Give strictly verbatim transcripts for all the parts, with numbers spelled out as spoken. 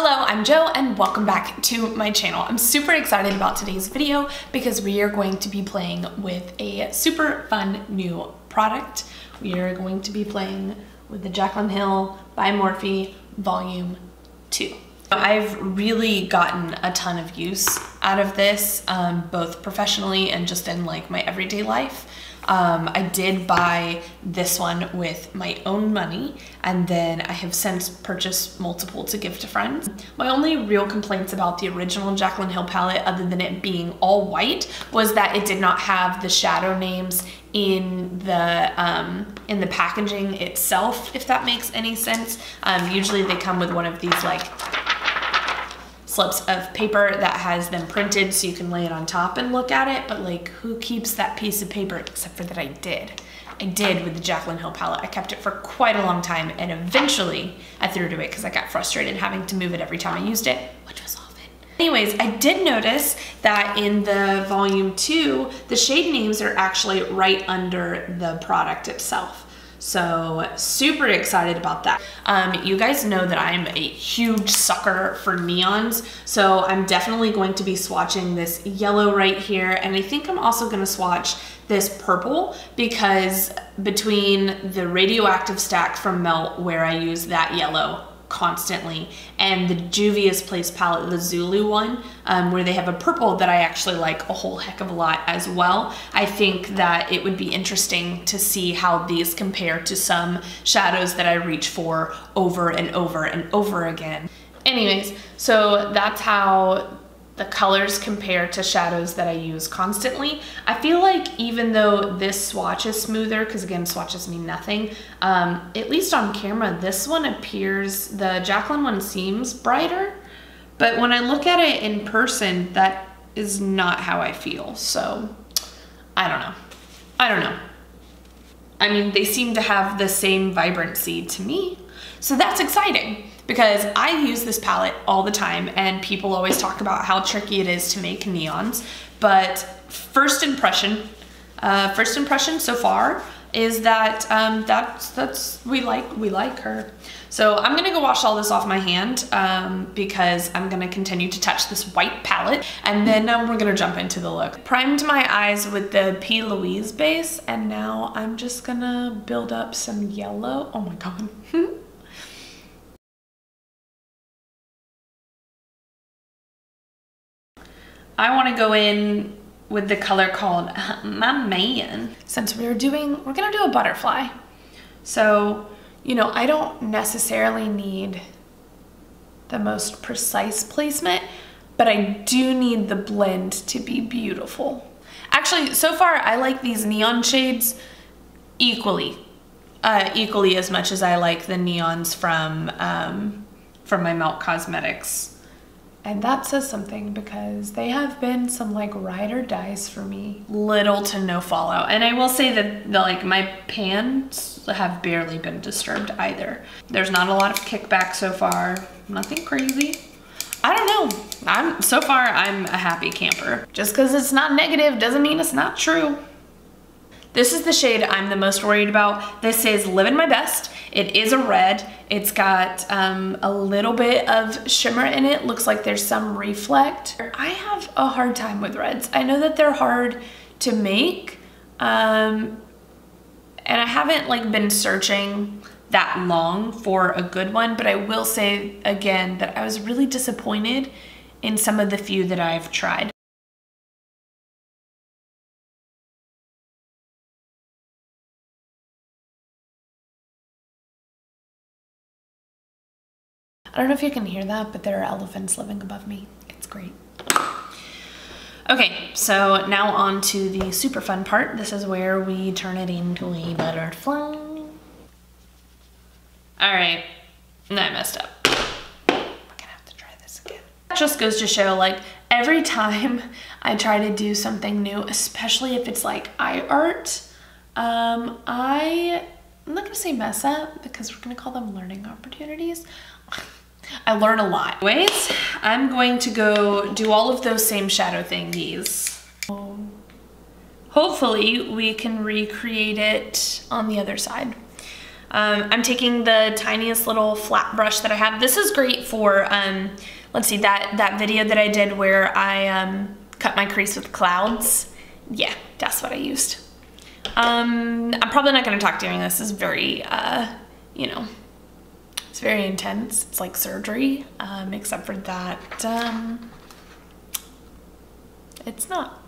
Hello, I'm Jo and welcome back to my channel. I'm super excited about today's video because we are going to be playing with a super fun new product. We are going to be playing with the Jaclyn Hill by Morphe Volume two. I've really gotten a ton of use out of this, um, both professionally and just in like my everyday life. Um, I did buy this one with my own money, and then I have since purchased multiple to give to friends. My only real complaints about the original Jaclyn Hill palette, other than it being all white, was that it did not have the shadow names in the um, in the packaging itself, if that makes any sense. Um, usually they come with one of these like slips of paper that has them printed so you can lay it on top and look at it, but like, who keeps that piece of paper? Except for that I did. I did with the Jaclyn Hill palette. I kept it for quite a long time, and eventually I threw it away because I got frustrated having to move it every time I used it, which was often. Anyways, I did notice that in the Volume two, the shade names are actually right under the product itself. So super excited about that. Um, you guys know that I'm a huge sucker for neons, so I'm definitely going to be swatching this yellow right here, and I think I'm also gonna swatch this purple, because between the radioactive stack from Melt, where I use that yellow constantly, and the Juvia's Place palette, the Zulu one, um, where they have a purple that I actually like a whole heck of a lot as well, I think that it would be interesting to see how these compare to some shadows that I reach for over and over and over again. Anyways, so that's how the colors compare to shadows that I use constantly. I feel like even though this swatch is smoother, because again, swatches mean nothing, um, at least on camera, this one appears, the Jaclyn one seems brighter, but when I look at it in person, that is not how I feel. So I don't know, I don't know. I mean, they seem to have the same vibrancy to me, so that's exciting, because I use this palette all the time and people always talk about how tricky it is to make neons. But first impression, uh, first impression so far is that um, that's, that's, we like, we like her. So I'm gonna go wash all this off my hand um, because I'm gonna continue to touch this white palette, and then um, we're gonna jump into the look. Primed my eyes with the P. Louise base, and now I'm just gonna build up some yellow. Oh my God. I want to go in with the color called My Man. Since we're doing, we're gonna do a butterfly. So, you know, I don't necessarily need the most precise placement, but I do need the blend to be beautiful. Actually, so far I like these neon shades equally, uh, equally as much as I like the neons from, um, from my Melt Cosmetics. And that says something, because they have been some like ride or dies for me. Little to no follow. And I will say that the, like my pans have barely been disturbed either. There's not a lot of kickback so far. Nothing crazy. I don't know. I'm so far I'm a happy camper. Just because it's not negative doesn't mean it's not true. This is the shade I'm the most worried about. This is Living My Best. It is a red. It's got um, a little bit of shimmer in it. Looks like there's some reflect. I have a hard time with reds. I know that they're hard to make, um, and I haven't like been searching that long for a good one, but I will say again that I was really disappointed in some of the few that I've tried. I don't know if you can hear that, but there are elephants living above me. It's great. Okay, so now on to the super fun part. This is where we turn it into a butterfly. All right, no, I messed up. We're gonna have to try this again. That just goes to show, like, every time I try to do something new, especially if it's like eye art, um, I, I'm not gonna say mess up, because we're gonna call them learning opportunities. I learn a lot. Anyways, I'm going to go do all of those same shadow thingies. Hopefully we can recreate it on the other side. Um, I'm taking the tiniest little flat brush that I have. This is great for, um, let's see, that, that video that I did where I um, cut my crease with clouds. Yeah, that's what I used. Um, I'm probably not going to talk during this. It's very, uh, you know, it's very intense. It's like surgery, um, except for that um, it's not.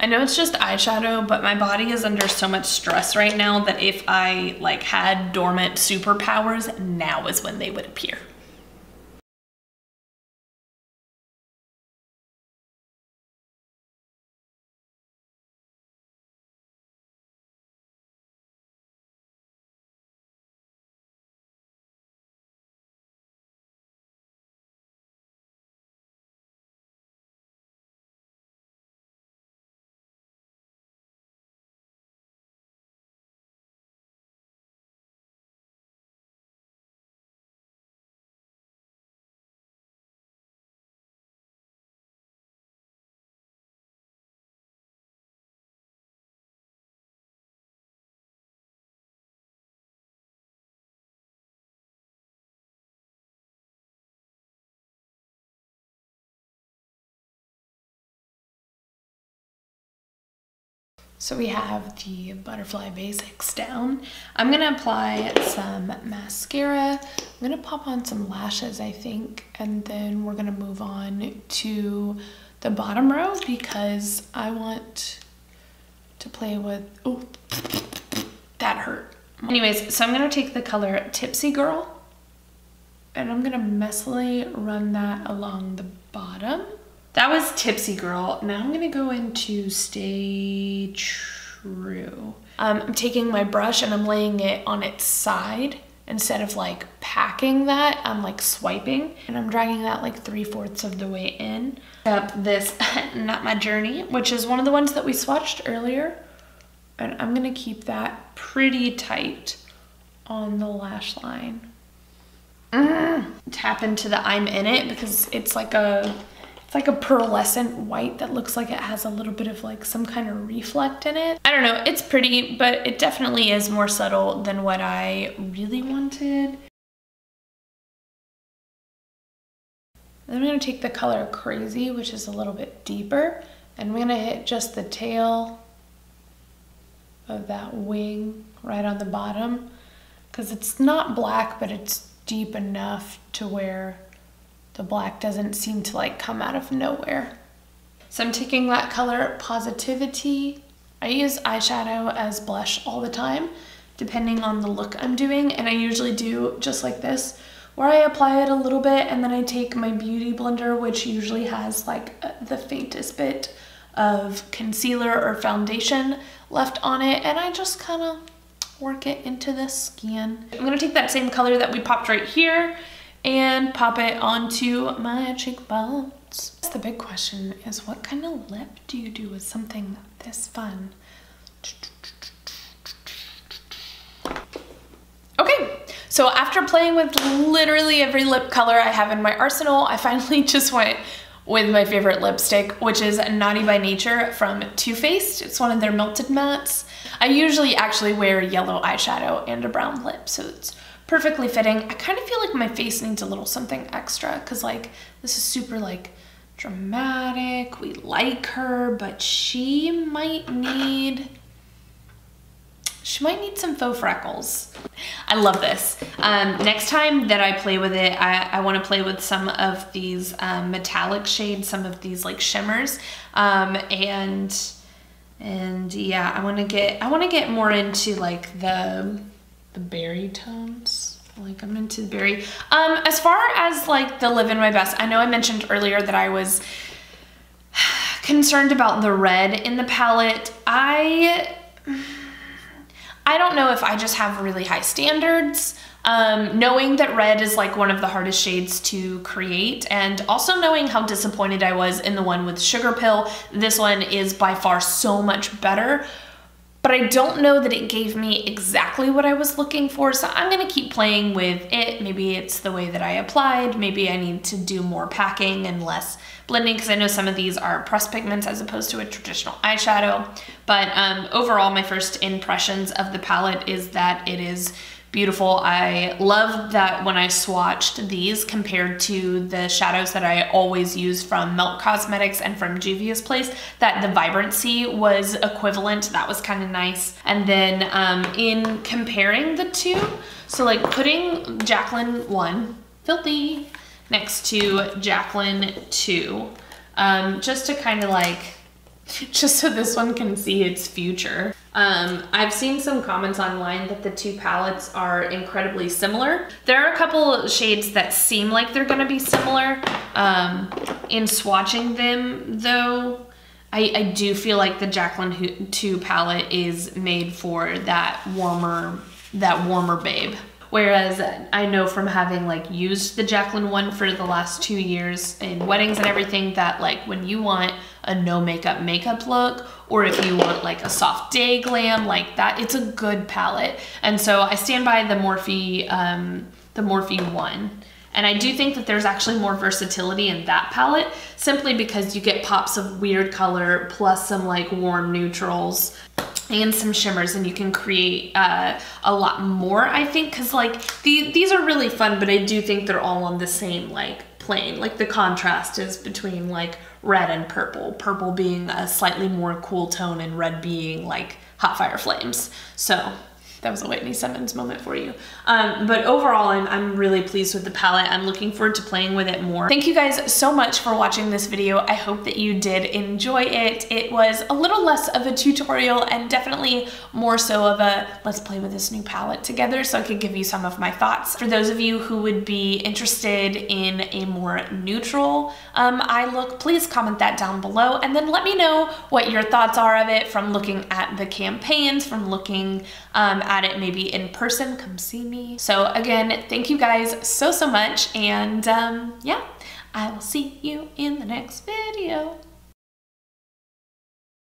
I know it's just eyeshadow, but my body is under so much stress right now that if I like had dormant superpowers, now is when they would appear. So we have the butterfly basics down. I'm gonna apply some mascara. I'm gonna pop on some lashes, I think, and then we're gonna move on to the bottom row because I want to play with, oh, that hurt. Anyways, so I'm gonna take the color Tipsy Girl and I'm gonna messily run that along the bottom. That was Tipsy Girl. Now I'm gonna go into Stay True. Um, I'm taking my brush and I'm laying it on its side. Instead of like packing that, I'm like swiping and I'm dragging that like three fourths of the way in. Up this Not My Journey, which is one of the ones that we swatched earlier. And I'm gonna keep that pretty tight on the lash line. Mm. Tap into the I'm In It because it's like a, like a pearlescent white that looks like it has a little bit of like some kind of reflect in it. I don't know, it's pretty, but it definitely is more subtle than what I really wanted. Then I'm gonna take the color Crazy, which is a little bit deeper, and I'm gonna hit just the tail of that wing right on the bottom, because it's not black, but it's deep enough to where the black doesn't seem to like come out of nowhere. So I'm taking that color Positivity. I use eyeshadow as blush all the time, depending on the look I'm doing. And I usually do just like this, where I apply it a little bit and then I take my beauty blender, which usually has like the faintest bit of concealer or foundation left on it. And I just kind of work it into the skin. I'm gonna take that same color that we popped right here and pop it onto my cheekbones. The big question is, what kind of lip do you do with something this fun? Okay, so after playing with literally every lip color I have in my arsenal, I finally just went with my favorite lipstick, which is Naughty by Nature from Too Faced. It's one of their melted mattes. I usually actually wear yellow eyeshadow and a brown lip, so it's perfectly fitting. I kind of feel like my face needs a little something extra because like this is super like dramatic. We like her, but she might need, she might need some faux freckles. I love this. Um, next time that I play with it, I, I want to play with some of these um, metallic shades, some of these like shimmers, um, and and yeah, I want to get I want to get more into like the the berry tones. Like I'm into the berry. Um, as far as like the Living My Best, I know I mentioned earlier that I was concerned about the red in the palette. I, I don't know if I just have really high standards. Um, knowing that red is like one of the hardest shades to create, and also knowing how disappointed I was in the one with Sugar Pill, this one is by far so much better. but I don't know that it gave me exactly what I was looking for, so I'm gonna keep playing with it. Maybe it's the way that I applied, maybe I need to do more packing and less blending, because I know some of these are pressed pigments as opposed to a traditional eyeshadow. But um, overall, my first impressions of the palette is that it is beautiful. I love that when I swatched these compared to the shadows that I always use from Melt Cosmetics and from Juvia's Place, that the vibrancy was equivalent. That was kind of nice. And then um, in comparing the two, so like putting Jaclyn one, Filthy, next to Jaclyn two, um, just to kind of like, just so this one can see its future. Um, I've seen some comments online that the two palettes are incredibly similar. There are a couple shades that seem like they're gonna be similar. Um, in swatching them though, I, I do feel like the Jaclyn two palette is made for that warmer, that warmer babe. Whereas I know from having like used the Jaclyn one for the last two years in weddings and everything that like when you want a no makeup makeup look, or if you want like a soft day glam like that, it's a good palette. And so I stand by the Morphe, um, the Morphe one. And I do think that there's actually more versatility in that palette simply because you get pops of weird color plus some like warm neutrals and some shimmers, and you can create uh, a lot more, I think, because like the, these are really fun, but I do think they're all on the same like plane. Like the contrast is between like red and purple, purple being a slightly more cool tone and red being like hot fire flames. So that was a Whitney Simmons moment for you. Um, but overall, I'm, I'm really pleased with the palette. I'm looking forward to playing with it more. Thank you guys so much for watching this video. I hope that you did enjoy it. It was a little less of a tutorial and definitely more so of a, let's play with this new palette together so I could give you some of my thoughts. For those of you who would be interested in a more neutral um, eye look, please comment that down below. And then let me know what your thoughts are of it from looking at the campaigns, from looking um, at it maybe in person, come see me. So again, thank you guys so, so much. And um, yeah, I will see you in the next video.